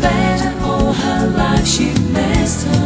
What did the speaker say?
Better all her life she missed her.